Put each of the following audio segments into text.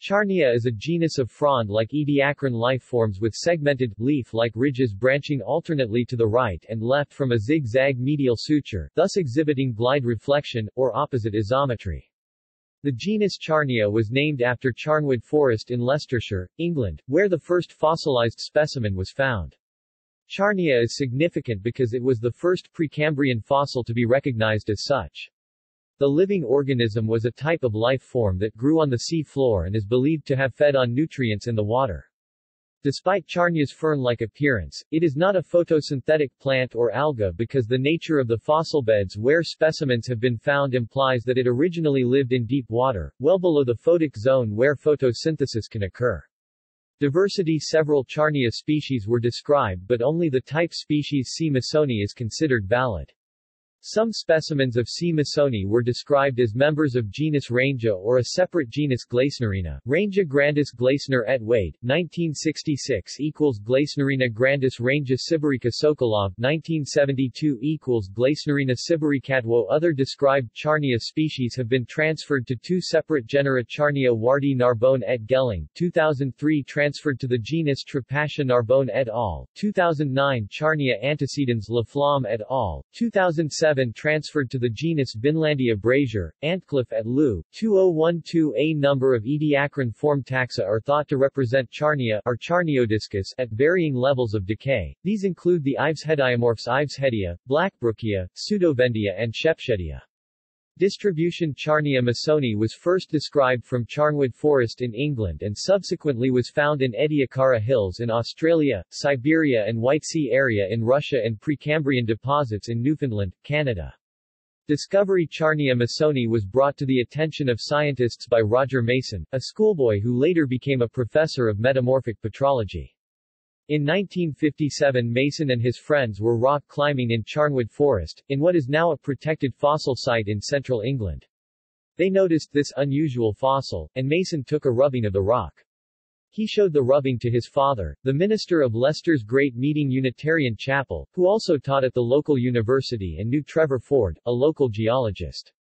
Charnia is a genus of frond-like Ediacaran lifeforms with segmented, leaf-like ridges branching alternately to the right and left from a zigzag medial suture, thus exhibiting glide reflection, or opposite isometry. The genus Charnia was named after Charnwood Forest in Leicestershire, England, where the first fossilized specimen was found. Charnia is significant because it was the first Precambrian fossil to be recognized as such. The living organism was a type of life form that grew on the sea floor and is believed to have fed on nutrients in the water. Despite Charnia's fern-like appearance, it is not a photosynthetic plant or alga because the nature of the fossil beds where specimens have been found implies that it originally lived in deep water, well below the photic zone where photosynthesis can occur. Diversity. Several Charnia species were described, but only the type species C. masoni is considered valid. Some specimens of C. masoni were described as members of genus Rangia or a separate genus Glaesnerina. Rangia grandis Glaesner et Wade, 1966 equals Glaesnerina grandis Rangia sibirica Sokolov, 1972 equals Glaesnerina sibiricatwo. Other described Charnia species have been transferred to two separate genera Charnia wardi Narbonne et Gelling, 2003 transferred to the genus Trapatia Narbonne et al., 2009 Charnia antecedens Laflamme et al., 2007 transferred to the genus Vinlandia Brazier, Antcliffe et Lou, 2012. A number of Ediacaran form taxa are thought to represent Charnia or Charniodiscus at varying levels of decay. These include the Ivesheadiomorphs Ivesheadia, Blackbrookia, Pseudovendia and Shepshedia. Distribution. Charnia masoni was first described from Charnwood Forest in England and subsequently was found in Ediacara Hills in Australia, Siberia and White Sea area in Russia and Precambrian deposits in Newfoundland, Canada. Discovery. Charnia masoni was brought to the attention of scientists by Roger Mason, a schoolboy who later became a professor of metamorphic petrology. In 1957 Mason and his friends were rock climbing in Charnwood Forest, in what is now a protected fossil site in central England. They noticed this unusual fossil, and Mason took a rubbing of the rock. He showed the rubbing to his father, the minister of Leicester's Great Meeting Unitarian Chapel, who also taught at the local university and knew Trevor Ford, a local geologist.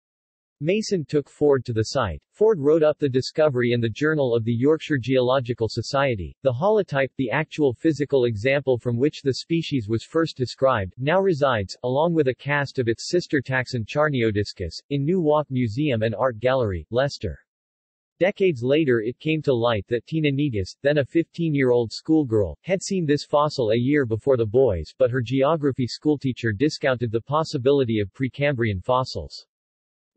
Mason took Ford to the site. Ford wrote up the discovery in the Journal of the Yorkshire Geological Society. The holotype, the actual physical example from which the species was first described, now resides, along with a cast of its sister taxon Charniodiscus, in New Walk Museum and Art Gallery, Leicester. Decades later it came to light that Tina Negus, then a 15-year-old schoolgirl, had seen this fossil a year before the boys, but her geography schoolteacher discounted the possibility of Precambrian fossils.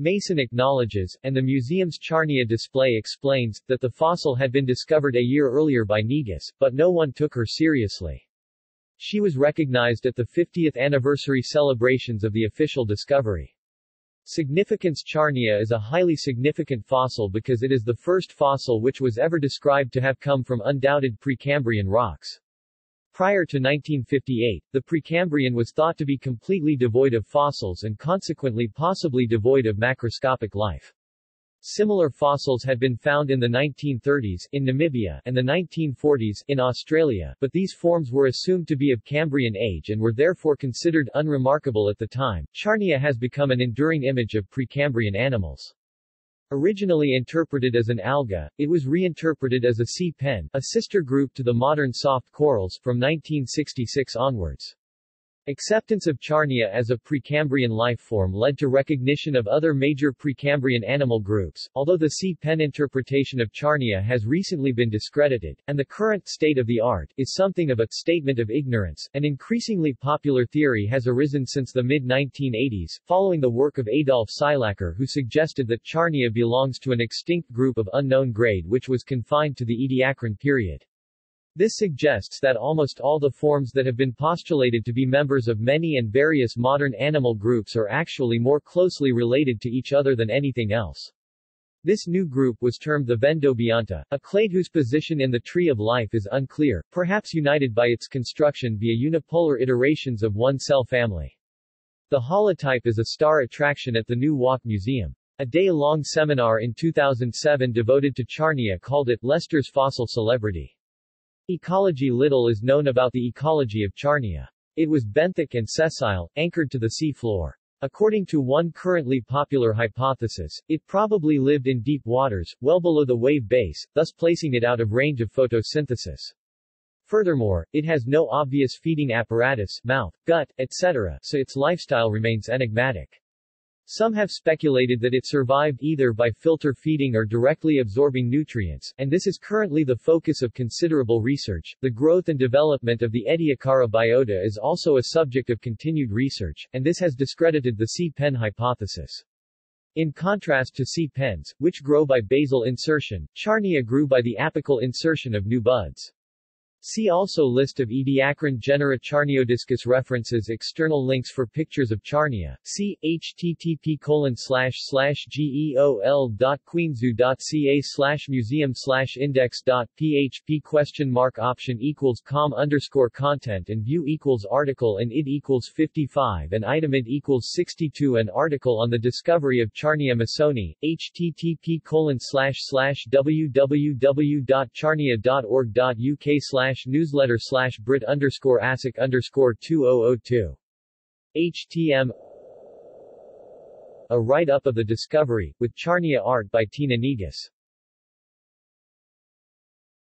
Mason acknowledges, and the museum's Charnia display explains, that the fossil had been discovered a year earlier by Negus, but no one took her seriously. She was recognized at the 50th anniversary celebrations of the official discovery. Significance. Charnia is a highly significant fossil because it is the first fossil which was ever described to have come from undoubted Precambrian rocks. Prior to 1958, the Precambrian was thought to be completely devoid of fossils and consequently possibly devoid of macroscopic life. Similar fossils had been found in the 1930s in Namibia and the 1940s in Australia, but these forms were assumed to be of Cambrian age and were therefore considered unremarkable at the time. Charnia has become an enduring image of Precambrian animals. Originally interpreted as an alga, it was reinterpreted as a sea pen, a sister group to the modern soft corals, from 1966 onwards. Acceptance of Charnia as a Precambrian lifeform led to recognition of other major Precambrian animal groups, although the sea pen interpretation of Charnia has recently been discredited, and the current state of the art is something of a statement of ignorance. An increasingly popular theory has arisen since the mid-1980s, following the work of Adolf Seilacher, who suggested that Charnia belongs to an extinct group of unknown grade which was confined to the Ediacaran period. This suggests that almost all the forms that have been postulated to be members of many and various modern animal groups are actually more closely related to each other than anything else. This new group was termed the Vendobionta, a clade whose position in the tree of life is unclear, perhaps united by its construction via unipolar iterations of one cell family. The holotype is a star attraction at the New Walk Museum. A day-long seminar in 2007 devoted to Charnia called it Leicester's Fossil Celebrity. Ecology. Little is known about the ecology of Charnia. It was benthic and sessile, anchored to the sea floor. According to one currently popular hypothesis, it probably lived in deep waters, well below the wave base, thus placing it out of range of photosynthesis. Furthermore, it has no obvious feeding apparatus, mouth, gut, etc., so its lifestyle remains enigmatic. Some have speculated that it survived either by filter feeding or directly absorbing nutrients, and this is currently the focus of considerable research. The growth and development of the Ediacara biota is also a subject of continued research, and this has discredited the sea pen hypothesis. In contrast to sea pens, which grow by basal insertion, Charnia grew by the apical insertion of new buds. See also list of Ediacaran genera Charniodiscus references external links for pictures of Charnia. See http://geol.queenzu.ca/museum/index.php?option=com_content and view = article and id = 55 and item id = 62 and article on the discovery of Charnia masoni. http://www.charnia.org.uk/newsletter/brit_asic_2002 HTM A write-up of the discovery, with Charnia art by Tina Negus.